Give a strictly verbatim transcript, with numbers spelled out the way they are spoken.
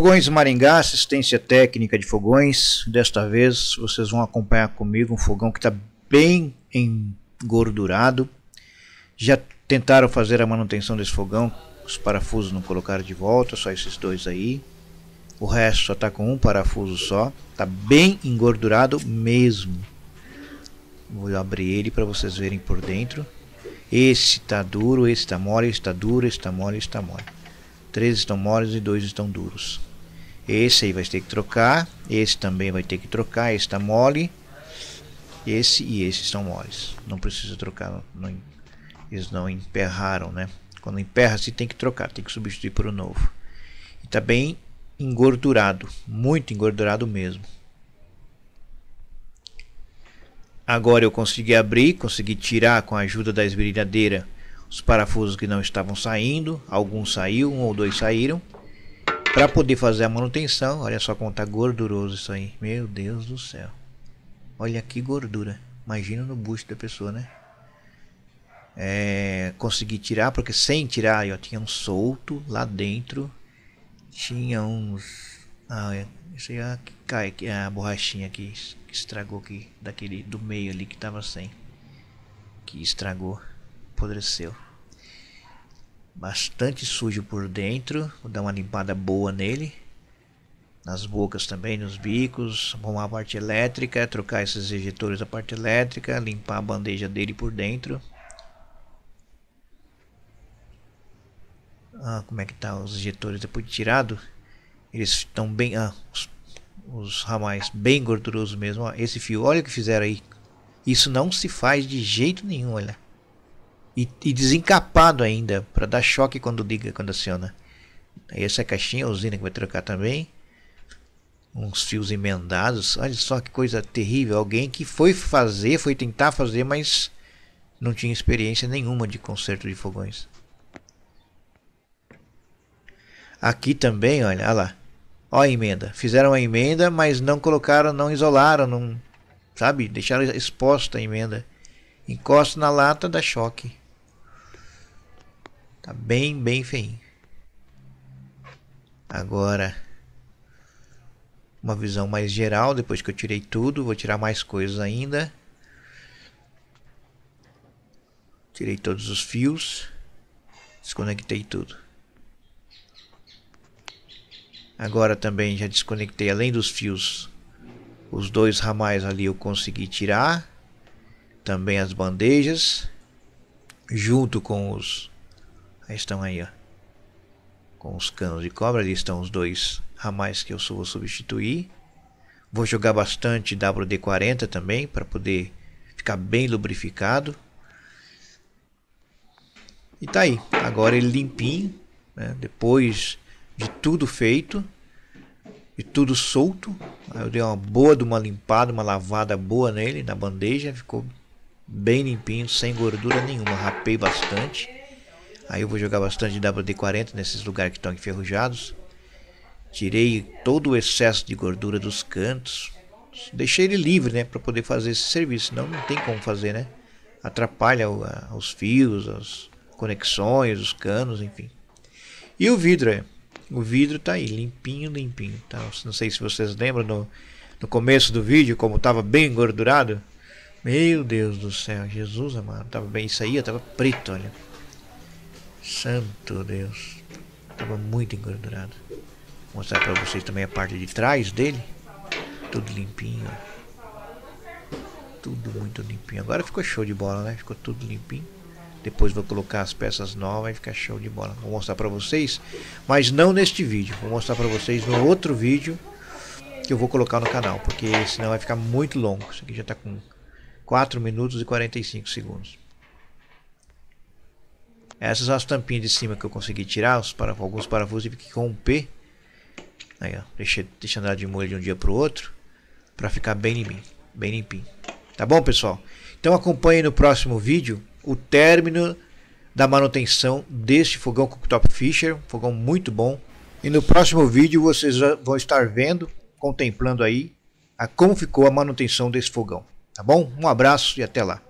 Fogões Maringá, assistência técnica de fogões. Desta vez vocês vão acompanhar comigo um fogão que está bem engordurado. Já tentaram fazer a manutenção desse fogão, os parafusos não colocaram de volta, só esses dois aí. O resto só está com um parafuso só, está bem engordurado mesmo. Vou abrir ele para vocês verem por dentro. Esse está duro, esse está mole, esse está duro, esse está mole, esse está mole. Três estão moles e dois estão duros. Esse aí vai ter que trocar, esse também vai ter que trocar, esse está mole. Esse e esse estão moles, não precisa trocar, não, eles não emperraram, né? Quando emperra-se tem que trocar, tem que substituir por um novo. Está bem engordurado, muito engordurado mesmo. Agora eu consegui abrir, consegui tirar com a ajuda da esmerilhadeira os parafusos que não estavam saindo. Alguns saíram, um ou dois saíram, para poder fazer a manutenção. Olha só como tá gorduroso isso aí, meu Deus do céu. Olha que gordura, imagina no bucho da pessoa, né? É, consegui tirar, porque sem tirar eu tinha um solto lá dentro. Tinha uns... Ah, isso aí é a que cai, é a borrachinha que estragou aqui, daquele do meio ali que tava sem. Que estragou, apodreceu. Bastante sujo por dentro, vou dar uma limpada boa nele. Nas bocas também, nos bicos, arrumar a parte elétrica, trocar esses ejetores da parte elétrica, limpar a bandeja dele por dentro. Ah, como é que tá os injetores depois de tirado? Eles estão bem... Ah, os, os ramais bem gordurosos mesmo. Ó, esse fio, olha o que fizeram aí. Isso não se faz de jeito nenhum, olha. E, e desencapado ainda, para dar choque quando liga, quando aciona. Essa é a caixinha, a usina que vai trocar também. Uns fios emendados. Olha só que coisa terrível. Alguém que foi fazer, foi tentar fazer, mas não tinha experiência nenhuma de conserto de fogões. Aqui também, olha, olha lá, olha a emenda, fizeram a emenda, mas não colocaram, não isolaram, não, sabe, deixaram exposta a emenda. Encosta na lata, dá choque. Tá bem, bem feinho. Agora, uma visão mais geral, depois que eu tirei tudo, vou tirar mais coisas ainda. Tirei todos os fios, desconectei tudo. Agora também já desconectei, além dos fios, os dois ramais ali eu consegui tirar. Também as bandejas, junto com os... Aí estão aí, ó. Com os canos de cobre, ali estão os dois ramais que eu vou substituir. Vou jogar bastante W D quarenta também, para poder ficar bem lubrificado. E tá aí, agora ele limpinho, né? Depois... de tudo feito, de tudo solto, aí eu dei uma boa de uma limpada, uma lavada boa nele, na bandeja, ficou bem limpinho, sem gordura nenhuma, rapei bastante. Aí eu vou jogar bastante W D quarenta nesses lugares que estão enferrujados. Tirei todo o excesso de gordura dos cantos, deixei ele livre, né, para poder fazer esse serviço, senão não tem como fazer, né, atrapalha o, a, os fios, as conexões, os canos, enfim. E o vidro é... O vidro tá aí, limpinho, limpinho. Tá? Não sei se vocês lembram no, no começo do vídeo, como tava bem engordurado. Meu Deus do céu, Jesus amado. Tava bem, isso aí, eu tava preto, olha. Santo Deus. Tava muito engordurado. Vou mostrar pra vocês também a parte de trás dele. Tudo limpinho. Tudo muito limpinho. Agora ficou show de bola, né? Ficou tudo limpinho. Depois vou colocar as peças novas e ficar show de bola. Vou mostrar pra vocês, mas não neste vídeo. Vou mostrar pra vocês no outro vídeo que eu vou colocar no canal, porque senão vai ficar muito longo. Isso aqui já tá com quatro minutos e quarenta e cinco segundos. Essas são as tampinhas de cima que eu consegui tirar. Os parafusos, alguns parafusos tive que romper. Aí, ó, deixei, deixei andar de molho de um dia pro outro, pra ficar bem limpinho, bem limpinho. Tá bom, pessoal? Então acompanhe no próximo vídeo o término da manutenção deste fogão Cooktop Fischer, um fogão muito bom. E no próximo vídeo vocês vão estar vendo, contemplando aí a como ficou a manutenção desse fogão, tá bom? Um abraço e até lá.